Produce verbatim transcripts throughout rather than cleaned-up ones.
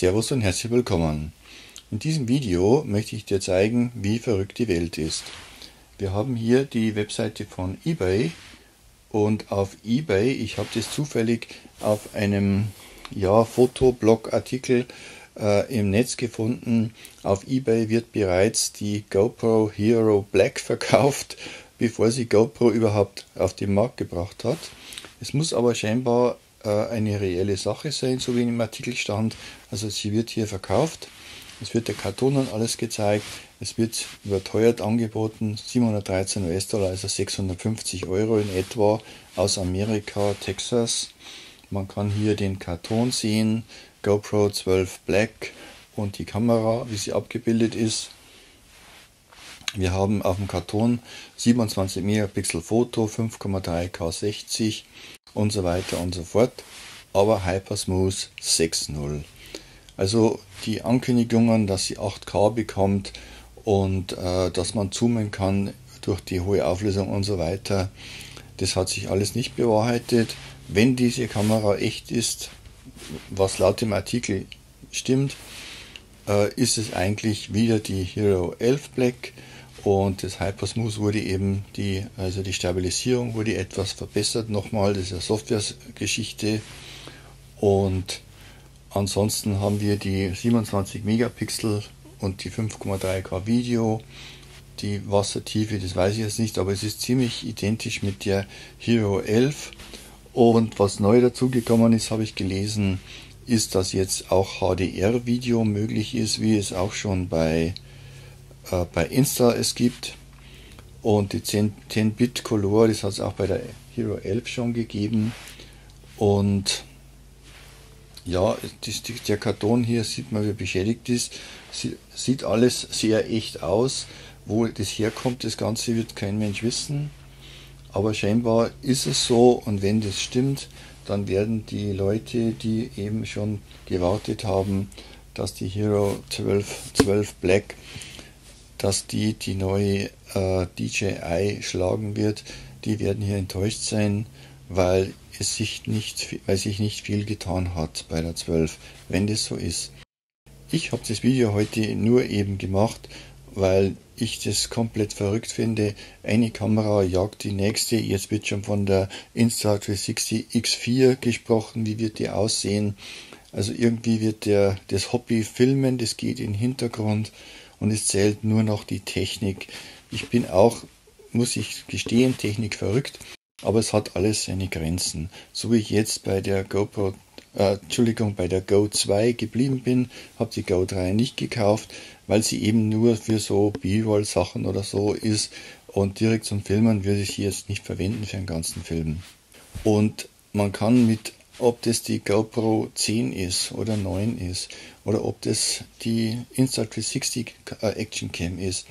Servus und herzlich willkommen. In diesem Video möchte ich dir zeigen, wie verrückt die Welt ist. Wir haben hier die Webseite von eBay und auf eBay, ich habe das zufällig auf einem ja, Fotoblog-Artikel äh, im Netz gefunden. Auf eBay wird bereits die GoPro Hero Black verkauft, bevor sie GoPro überhaupt auf den Markt gebracht hat. Es muss aber scheinbar äh, eine reelle Sache sein, so wie in dem Artikel stand. Also sie wird hier verkauft. Es wird der Karton und alles gezeigt, es wird überteuert angeboten, siebenhundertdreizehn US-Dollar, also sechshundertfünfzig Euro in etwa, aus Amerika, Texas. Man kann hier den Karton sehen, GoPro zwölf Black und die Kamera, wie sie abgebildet ist. Wir haben auf dem Karton siebenundzwanzig Megapixel Foto, fünf Komma drei K sechzig und so weiter und so fort, aber HyperSmooth sechs Punkt null. Also die Ankündigungen, dass sie acht K bekommt und äh, dass man zoomen kann durch die hohe Auflösung und so weiter, das hat sich alles nicht bewahrheitet. Wenn diese Kamera echt ist, was laut dem Artikel stimmt, äh, ist es eigentlich wieder die Hero elf Black und das HyperSmooth wurde eben, die, also die Stabilisierung wurde etwas verbessert nochmal, das ist eine Software-Geschichte und ansonsten haben wir die siebenundzwanzig Megapixel und die fünf Komma drei K Video. Die Wassertiefe, das weiß ich jetzt nicht, aber es ist ziemlich identisch mit der Hero elf. Und was neu dazugekommen ist, habe ich gelesen, ist, dass jetzt auch H D R-Video möglich ist, wie es auch schon bei, äh, bei Insta es gibt. Und die zehn Bit Color, das hat es auch bei der Hero elf schon gegeben. Und ja, der Karton hier sieht man, wie beschädigt ist. Sieht alles sehr echt aus. Wo das herkommt, das Ganze wird kein Mensch wissen. Aber scheinbar ist es so und wenn das stimmt, dann werden die Leute, die eben schon gewartet haben, dass die Hero zwölf, zwölf Black, dass die die neue äh, D J I schlagen wird, die werden hier enttäuscht sein, weil es sich nicht, weil sich nicht viel getan hat bei der zwölf, wenn das so ist. Ich habe das Video heute nur eben gemacht, weil ich das komplett verrückt finde. Eine Kamera jagt die nächste. Jetzt wird schon von der Insta drei sechzig X vier gesprochen. Wie wird die aussehen? Also irgendwie wird der, das Hobby filmen, das geht in den Hintergrund und es zählt nur noch die Technik. Ich bin auch, muss ich gestehen, Technik verrückt. Aber es hat alles seine Grenzen. So wie ich jetzt bei der GoPro, äh, Entschuldigung, bei der Go zwei geblieben bin, habe die Go drei nicht gekauft, weil sie eben nur für so B-Roll-Sachen oder so ist und direkt zum Filmen würde ich sie jetzt nicht verwenden für den ganzen Film. Und man kann mit, ob das die GoPro zehn ist oder neun ist oder ob das die Insta drei sechzig Action Cam ist,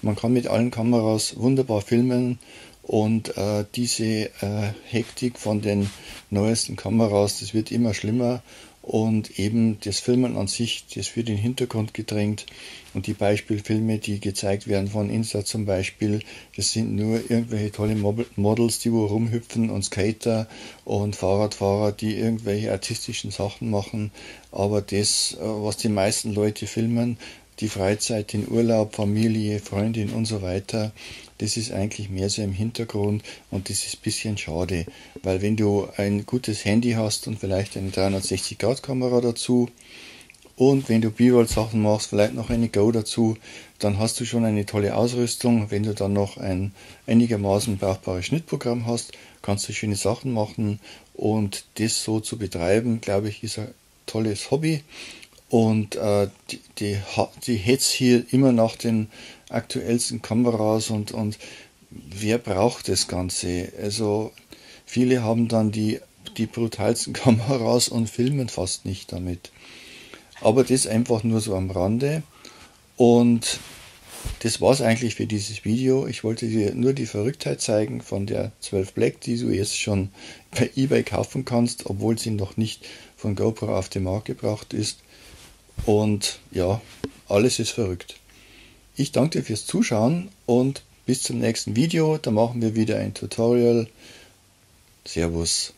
man kann mit allen Kameras wunderbar filmen. Und äh, diese äh, Hektik von den neuesten Kameras, das wird immer schlimmer und eben das Filmen an sich, das wird in den Hintergrund gedrängt und die Beispielfilme, die gezeigt werden von Insta zum Beispiel, das sind nur irgendwelche tolle Mod Models, die wo rumhüpfen und Skater und Fahrradfahrer, die irgendwelche artistischen Sachen machen, aber das, äh, was die meisten Leute filmen, die Freizeit, den Urlaub, Familie, Freundin und so weiter, das ist eigentlich mehr so im Hintergrund und das ist ein bisschen schade, weil wenn du ein gutes Handy hast und vielleicht eine dreihundertsechzig Grad Kamera dazu und wenn du B-Roll-Sachen machst, vielleicht noch eine Go dazu, dann hast du schon eine tolle Ausrüstung. Wenn du dann noch ein einigermaßen brauchbares Schnittprogramm hast, kannst du schöne Sachen machen und das so zu betreiben, glaube ich, ist ein tolles Hobby. Und äh, die, die, die Hetz hier immer nach den aktuellsten Kameras und, und wer braucht das Ganze? Also viele haben dann die, die brutalsten Kameras und filmen fast nicht damit. Aber das einfach nur so am Rande. Und das war's eigentlich für dieses Video. Ich wollte dir nur die Verrücktheit zeigen von der zwölf Black, die du jetzt schon bei eBay kaufen kannst, obwohl sie noch nicht von GoPro auf den Markt gebracht ist. Und ja, alles ist verrückt. Ich danke dir fürs Zuschauen und bis zum nächsten Video. Da machen wir wieder ein Tutorial. Servus.